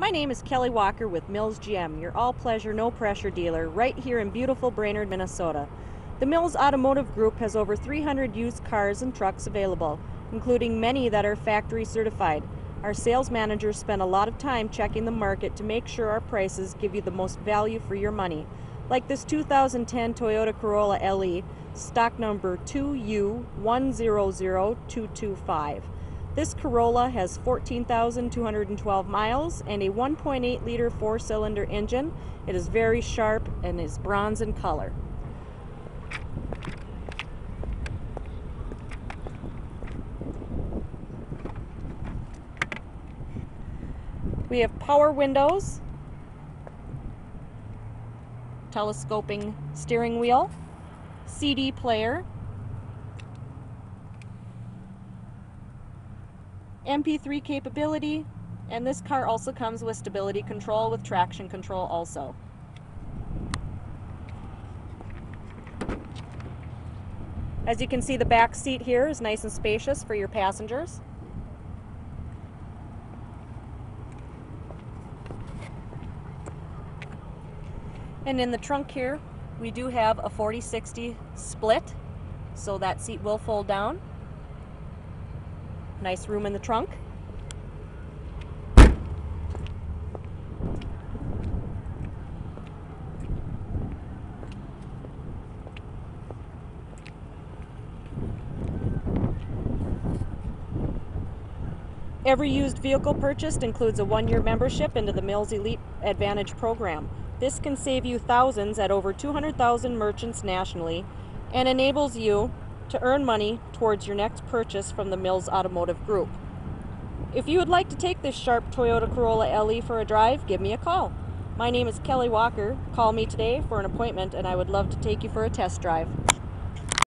My name is Kelly Walker with Mills GM, your all-pleasure, no-pressure dealer right here in beautiful Brainerd, Minnesota. The Mills Automotive Group has over 300 used cars and trucks available, including many that are factory certified. Our sales managers spend a lot of time checking the market to make sure our prices give you the most value for your money. Like this 2010 Toyota Corolla LE, stock number 2U100225. This Corolla has 14,212 miles and a 1.8-liter four-cylinder engine. It is very sharp and is bronze in color. We have power windows, telescoping steering wheel, CD player, MP3 capability, and this car also comes with stability control with traction control also. As you can see, the back seat here is nice and spacious for your passengers. And in the trunk here, we do have a 40-60 split, so that seat will fold down. Nice room in the trunk. Every used vehicle purchased includes a one-year membership into the Mills Elite Advantage program. This can save you thousands at over 200,000 merchants nationally and enables you to earn money towards your next purchase from the Mills Automotive Group. If you would like to take this sharp Toyota Corolla LE for a drive, give me a call. My name is Kelly Walker. Call me today for an appointment and I would love to take you for a test drive.